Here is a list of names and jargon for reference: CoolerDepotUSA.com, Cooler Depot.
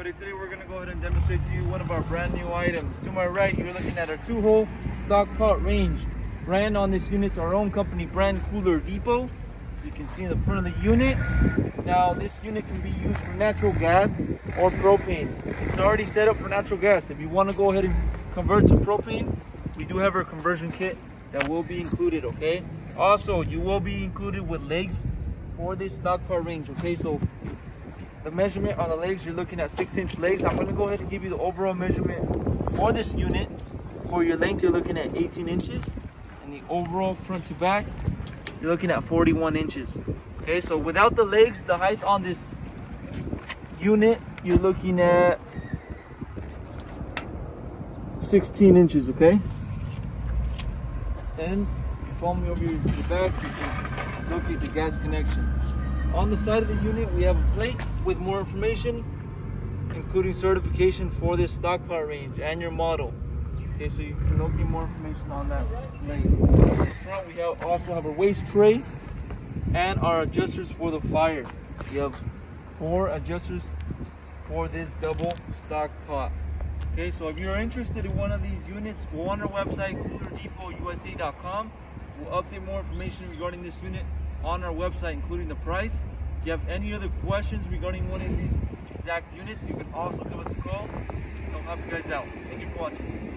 everybody. Today we're going to go ahead and demonstrate to you one of our brand new items. To my right, you're looking at our two-hole stock pot range. Brand on this unit's our own company brand, Cooler Depot. You can see in the front of the unit. Now this unit can be used for natural gas or propane. It's already set up for natural gas. If you want to go ahead and convert to propane, we do have our conversion kit that will be included, okay? Also, you will be included with legs for this stock car range, okay? So the measurement on the legs, you're looking at 6-inch legs. I'm gonna go ahead and give you the overall measurement for this unit. For your length, you're looking at 18 inches. And the overall front to back, you're looking at 41 inches. Okay, so without the legs, the height on this unit, you're looking at 16 inches, okay? And you follow me over here to the back, you can locate the gas connection. On the side of the unit, we have a plate with more information, including certification for this stock car range and your model. Okay, so you can locate more information on that plate. On the front, we also have a waste tray and our adjusters for the fire. We have 4 adjusters for this double stock pot. Okay, so if you're interested in one of these units, go on our website, CoolerDepotUSA.com. We'll update more information regarding this unit on our website, including the price. If you have any other questions regarding one of these exact units, you can also give us a call. I'll help you guys out. Thank you for watching.